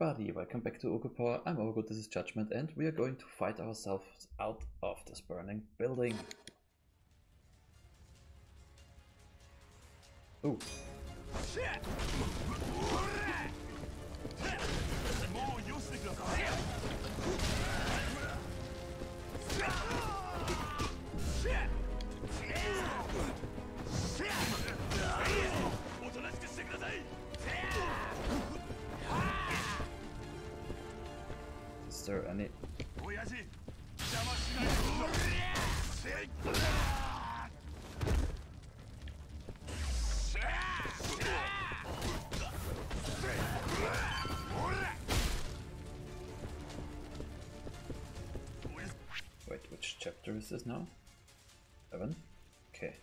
everybody, welcome back to Oghupower. I'm Oghu, this is Judgment, and we are going to fight ourselves out of this burning building. Ooh. Is there any? Wait, which chapter is this now? 7? Okay.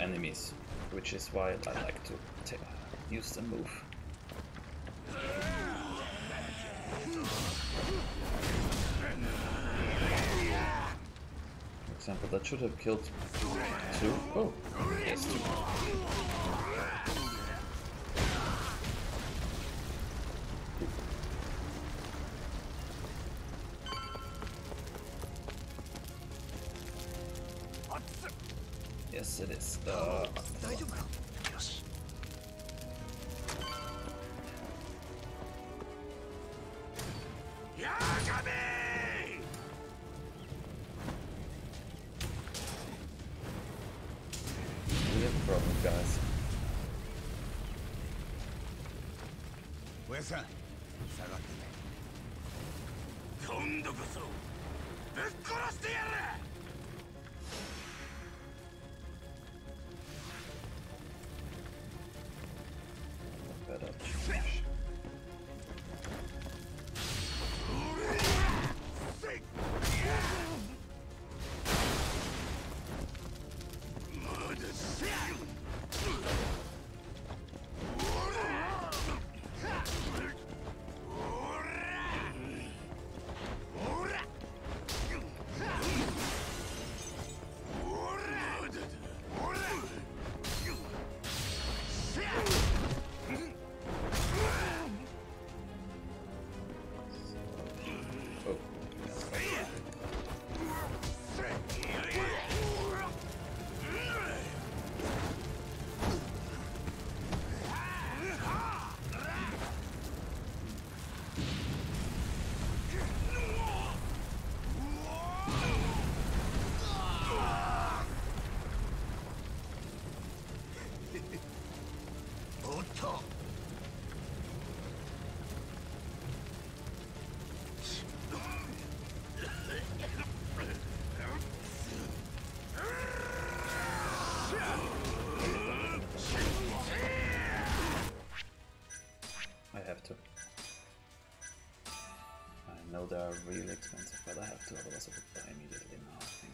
Enemies, which is why I like to use the move. For example, that should have killed two. Oh, yes, two. Yes, it is. We have a problem, guys. Where's that? They are really expensive, but I have to, otherwise I would die immediately now, I think.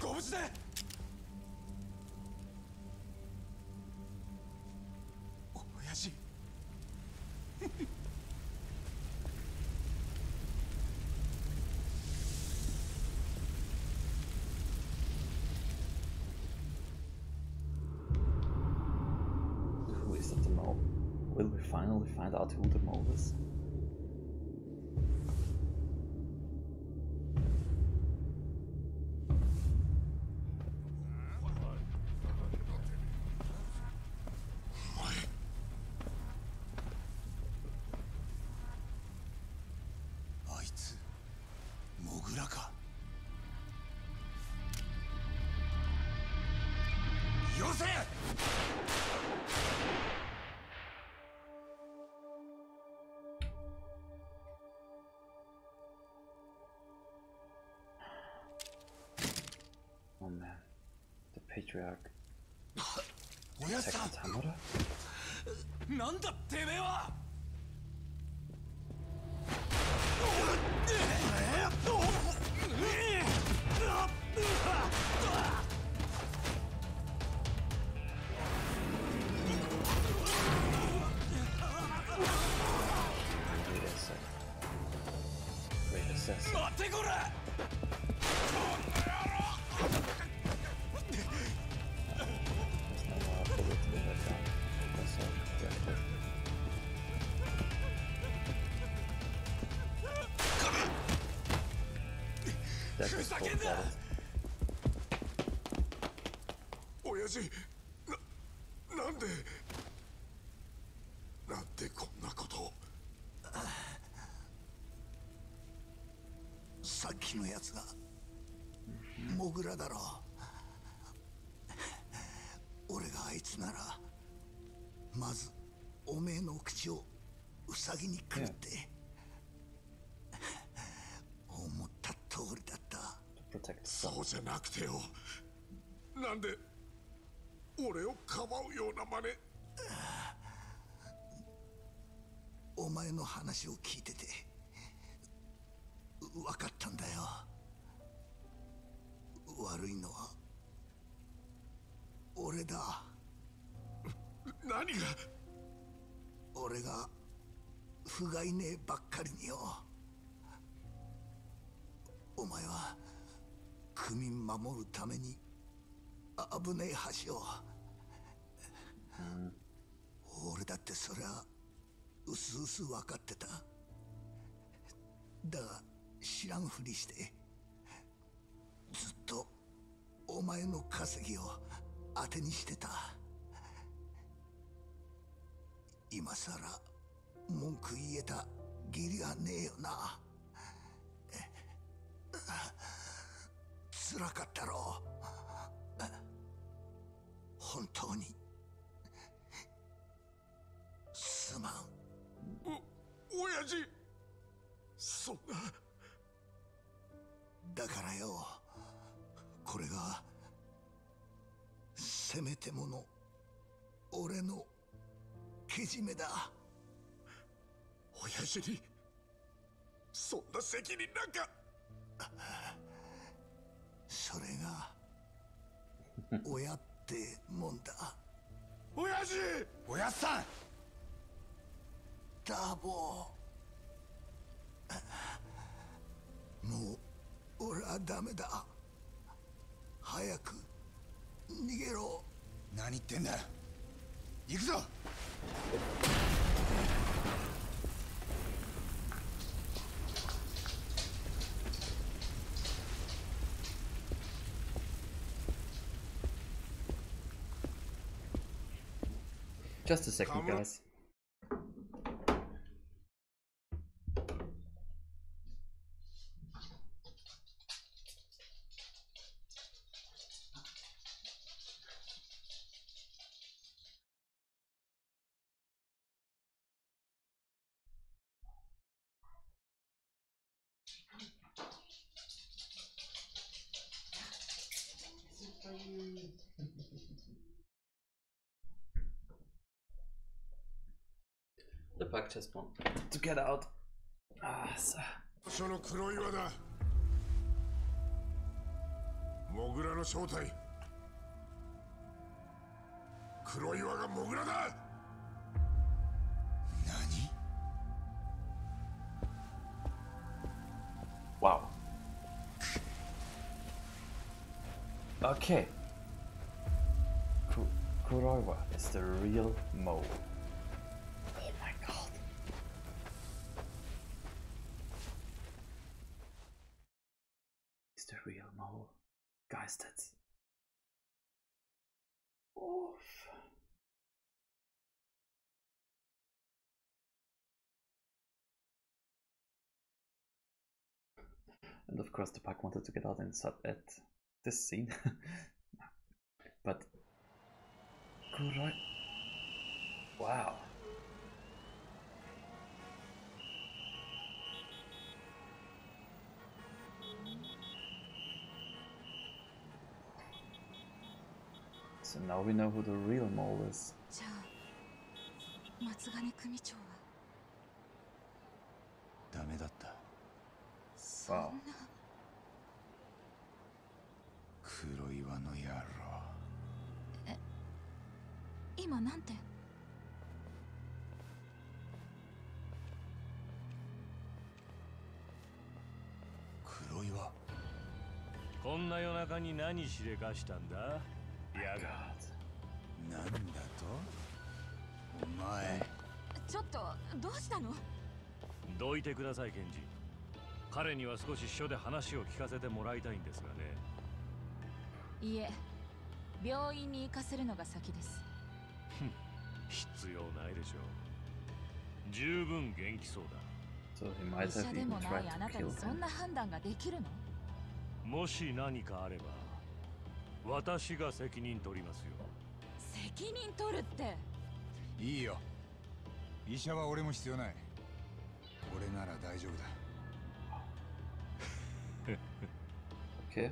ご無事で。親父Who is the mole? Will we finally find out who the mole is? Oh man, the patriarch. Protect Tomoda? What the hell? Moguraだろう。俺があいつならまずおめえの口をウサギにくるって思った通りだった。そうじゃなくてよ、なんで俺をかばうような真似。お前の話を聞いてて分かったんだよ。悪いのは俺だ。何が？俺が不甲斐ねえばっかりによ。お前は国民守るために危ねえ橋を、俺だってそりゃうすうす分かってた。だが知らんふりしてずっとお前の稼ぎを当てにしてた。今さら文句言えた義理はねえよな。辛かったろう。本当にすまん。親父、そんな。だからよ、これがせめてもの俺のけじめだ。親父にそんな責任なんか。それが親ってもんだ。親父、親さんダボー。もう俺はダメだ。早く逃げろ。何言ってんだ、行くぞ。Just a second, guys. The bug just won't to get out. Ah, so. Kuroiwa da. Mogura no shoutai. Kuroiwa ga Mogura da. Nani? Wow. Okay. Kuroiwa is the real mole. That's oof. And of course the pack wanted to get out and sub at this scene. But Kuroi, wow. So now we know who the real mole is. Wow. Kuroiwa no yarro. Ima nante? Kuroiwa. こんな夜中に何しでかしたんだ? やがなんだとお前ちょっとどうしたのどいてください検事彼には少し署で話を聞かせてもらいたいんですがねいえ病院に行かせるのが先です必要ないでしょう十分元気そうだ医者でもないあなたにそんな判断ができるのもし何かあれば 私が責任取りますよ責任取るっていいよ医者は俺も必要ない俺なら大丈夫だOK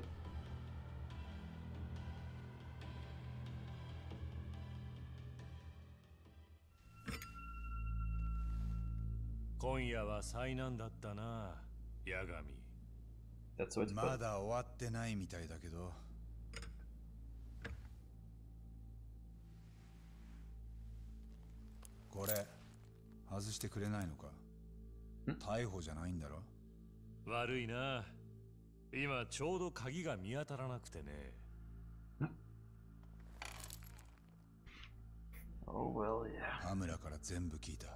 今夜は災難だったな八神まだ終わってないみたいだけど これ外してくれないのか逮捕じゃないんだろ悪いな今ちょうど鍵が見当たらなくてね Oh well yeah 羽村から全部聞いた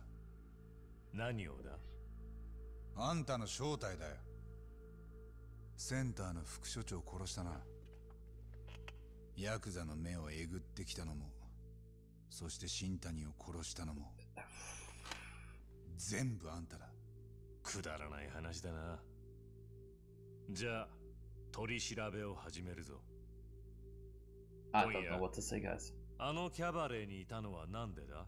何をだあんたの正体だよセンターの副所長を殺したなヤクザの目をえぐってきたのも そして新谷を殺したのも全部あんただくだらない話だなじゃあ取り調べを始めるぞ今夜あのキャバレーにいたのはなんでだ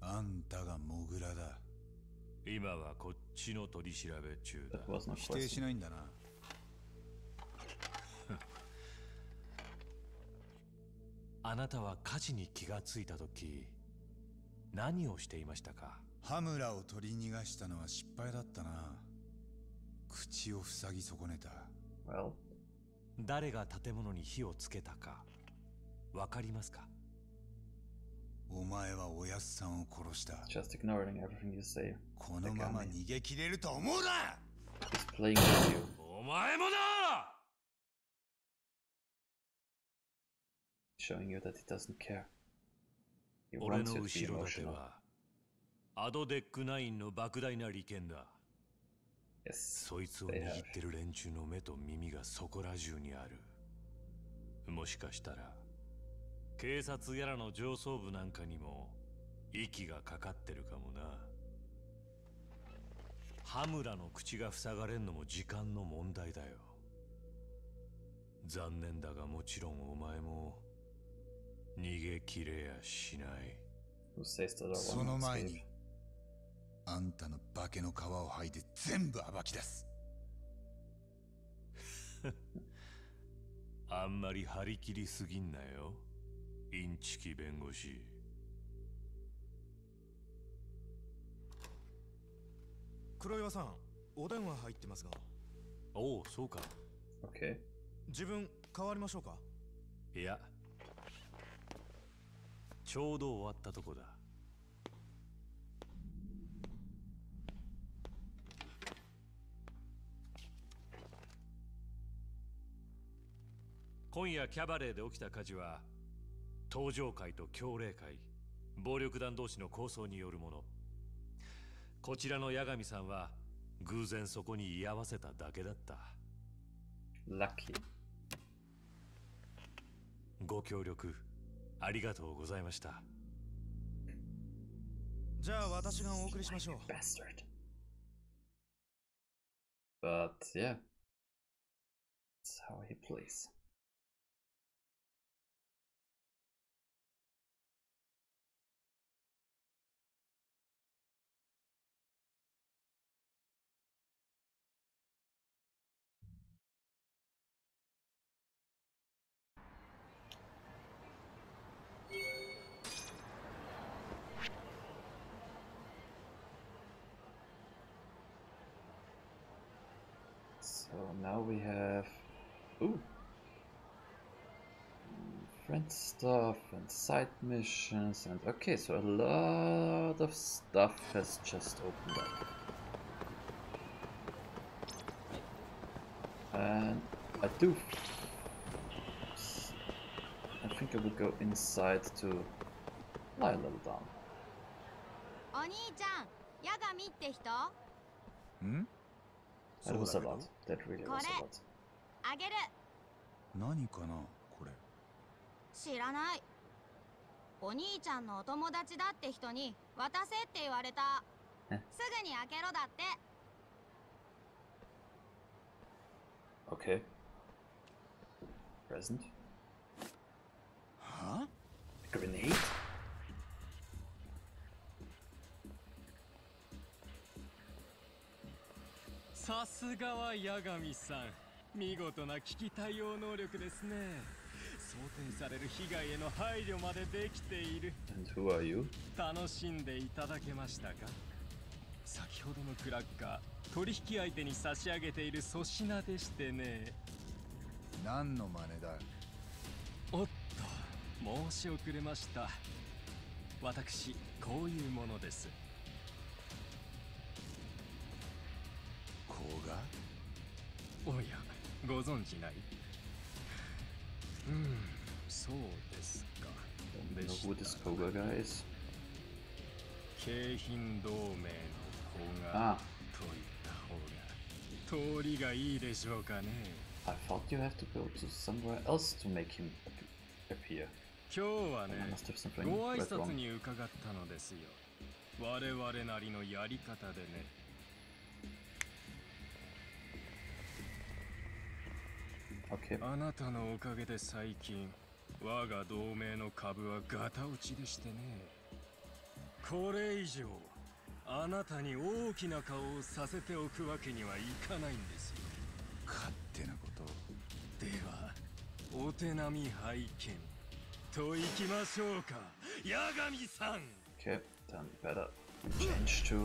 あんたがモグラだ今はこっちの取り調べ中だ否定しないんだなあなたは火事に気がついた時何をしていましたか羽村を取り逃がしたのは失敗だったな口を塞ぎ損ねた Well. 誰が建物に火をつけたかわかりますかお前はおやっさんを殺した Just ignoring everything you say. このまま逃げ切れると思うなお前もだ Showing you that he doesn't care. 俺の後ろ盾はアドデック9の莫大な利権だ。そいつを握ってる連中の目と耳がそこら中にある。もしかしたら警察やらの上層部なんかにも息がかかってるかもな。ハムラの口が塞がれんのも時間の問題だよ。残念だがもちろんお前も逃げきれやしない。その前にあんたの化けの皮を剥いで全部暴き出す。あんまり張り切りすぎんなよ、インチキ弁護士。黒岩さん、お電話入ってますが。おお、そうか。OK。自分変わりましょうか。いや、ちょうど終わったとこだ。今夜キャバレーで起きた火事は登場会と強霊会、暴力団同士の抗争によるもの。こちらの八神さんは偶然そこに居合わせただけだった。ラッキー。ご協力ありがとうございました。じゃあ私がお送りしましょう。But yeah, that's how he plays. So now we have friend stuff and side missions, and okay, so a lot of stuff has just opened up. And I think I will go inside to lie a little down. お兄ちゃん、 八神って人? ん? That was a lot. That really was a lot. あげる。何かな、これ。知らない。お兄ちゃんのお友達だって人に渡せって言われた。すぐに開けろだって。Okay. Present. Huh? A grenade?さすがは八神さん、見事な危機対応能力ですね。想定される被害への配慮までできている。And who are you? 楽しんでいただけましたか。先ほどのクラッカー、取引相手に差し上げている粗品でしてね。何の真似だ。おっと、申し遅れました。私、こういうものです。おや、ご存知ない。そうですか。どうですか、guys。京浜同盟の子がといった方が通りがいいでしょうかね。I thought you have to go to somewhere else to make him appear. 今日はね、ご挨拶に伺ったのですよ。我々なりのやり方でね。あなたのおかげで最近我が同盟の株はガタ落ちでしてね。これ以上あなたに大きな顔をさせておくわけにはいかないんですよ。勝手なことではお手並み拝見といきましょうか、八神さん。Okay, then better change to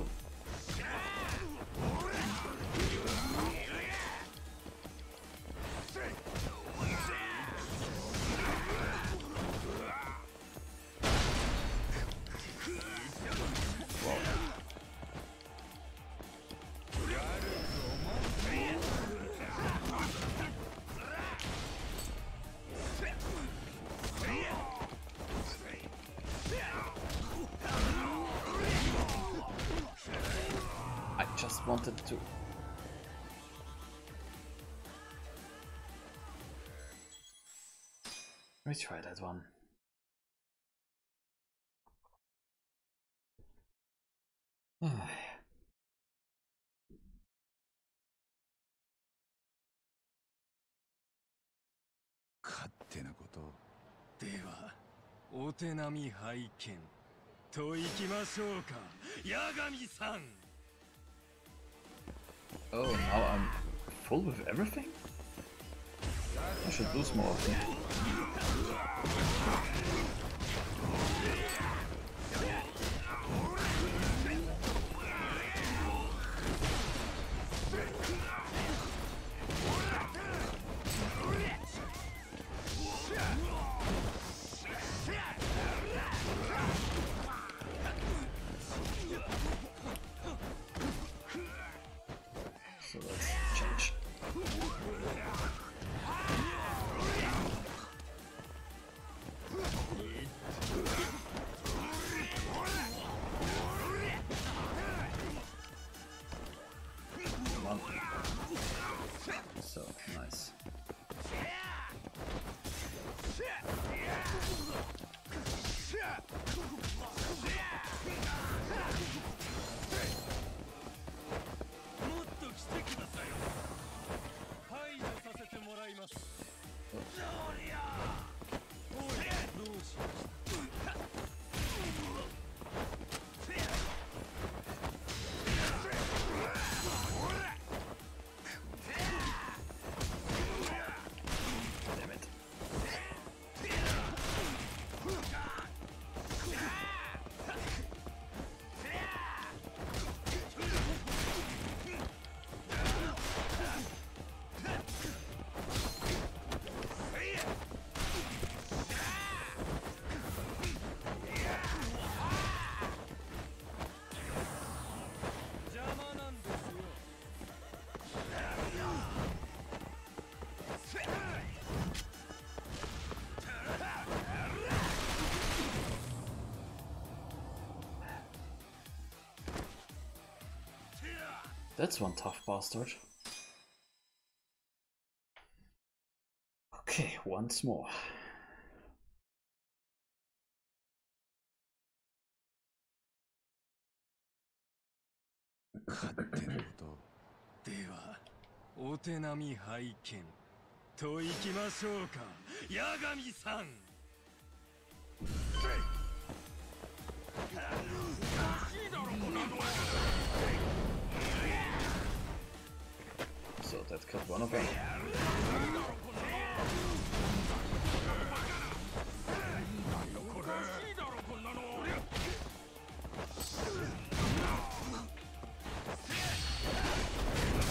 just wanted to... Let me try that one. Oh, yeah. Oh, now I'm full with everything? I should lose more of them. So let's change. So nice. That's one tough bastard. Okay, once more. So that killed one of them.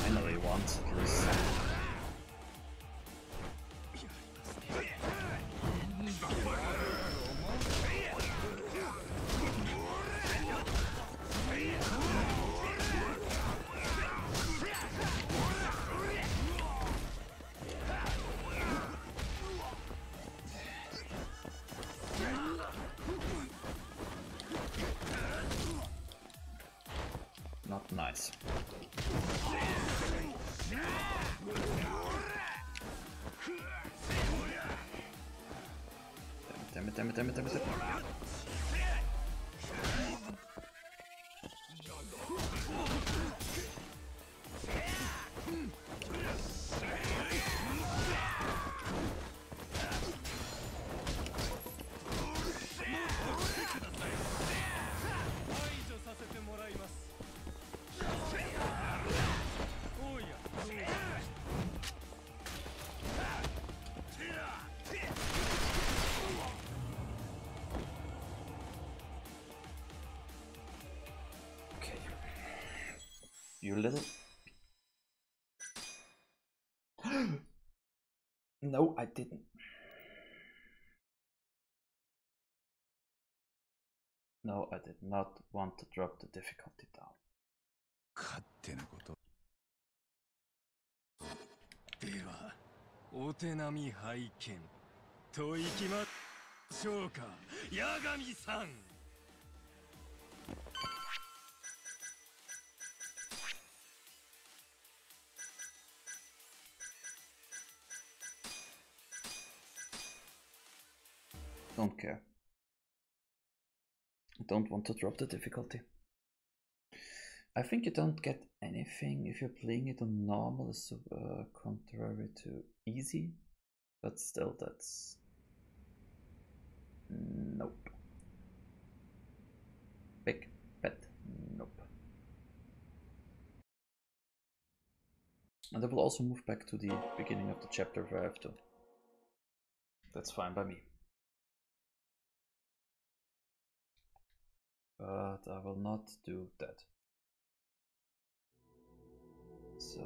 Finally once at least. Nice. Damn it, damn it, damn it, damn it, damn it. You little... No, I didn't. No, I did not want to drop the difficulty down. don't care. I don't want to drop the difficulty. I think you don't get anything if you're playing it on normal, is contrary to easy, but still that's... Nope. Big bet, nope. And I will also move back to the beginning of the chapter if I have to. That's fine by me. But I will not do that. So,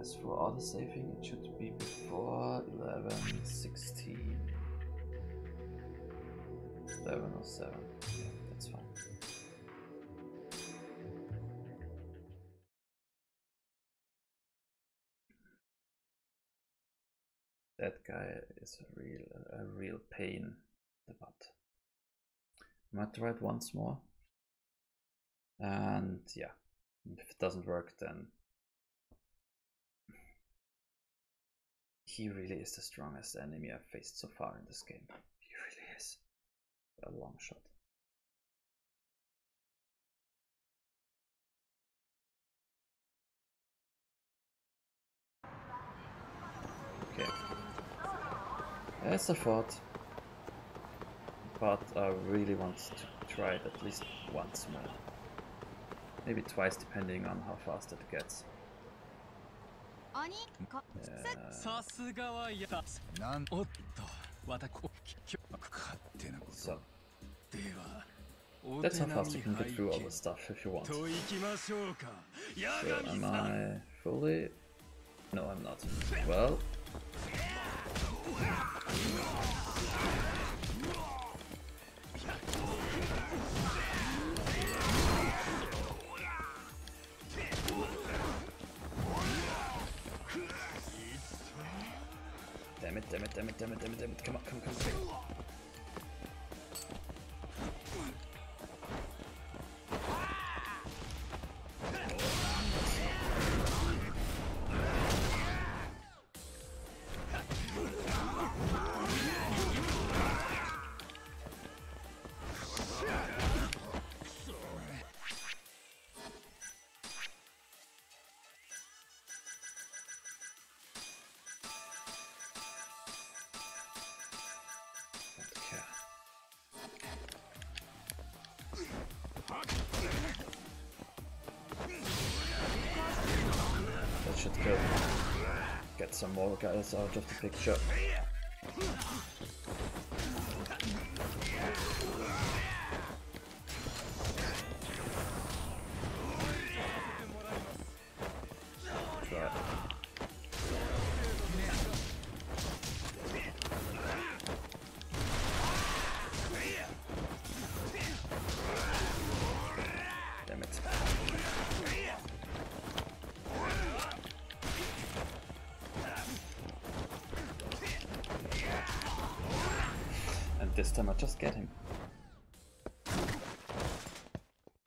as for auto saving, it should be before 11:16. 11:07. Yeah, that's fine. That guy is a real pain in the butt. I might try it once more. And yeah, if it doesn't work, then he really is the strongest enemy I've faced so far in this game. He really is. A long shot. Okay. As I thought. But I really want to try it at least once more. Maybe twice, depending on how fast it gets. So. That's how fast you can get through all the stuff if you want. So am I fully? No, I'm not. Well. Damn it, damn it, damn it, damn it, damn it, damn it, come on, come on, come on. That should kill. Get some more guys out of the picture. This time I just get him.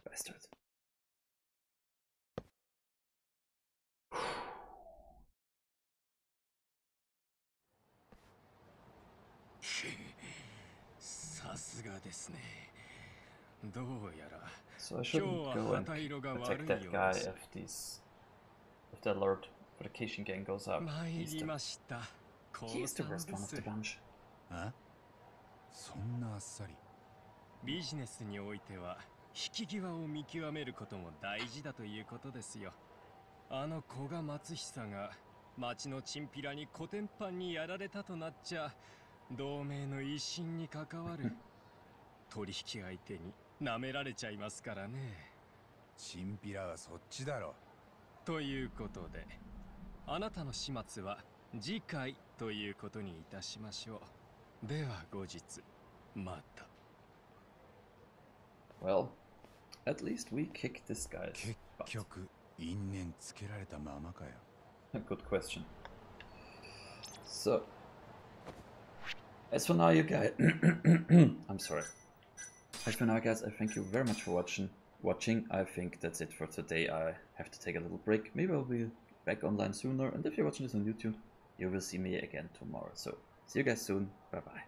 Bastard. So I shouldn't go and attack that guy if the alert for the Kishin gang goes up. He's the worst one of the bunch. Huh? そんなあっさり。ビジネスにおいては引き際を見極めることも大事だということですよ。あの古賀松久が町のチンピラにコテンパンにやられたとなっちゃ同盟の威信に関わる。取引相手に舐められちゃいますからね。チンピラはそっちだろ。ということで、あなたの始末は次回ということにいたしましょう。Well, at least we kicked this guy's butt. Good question. So, as for now, you guys, I'm sorry. As for now, guys, I thank you very much for watching. I think that's it for today. I have to take a little break. Maybe I'll be back online sooner. And if you're watching this on YouTube, you will see me again tomorrow. So. See you guys soon. Bye bye.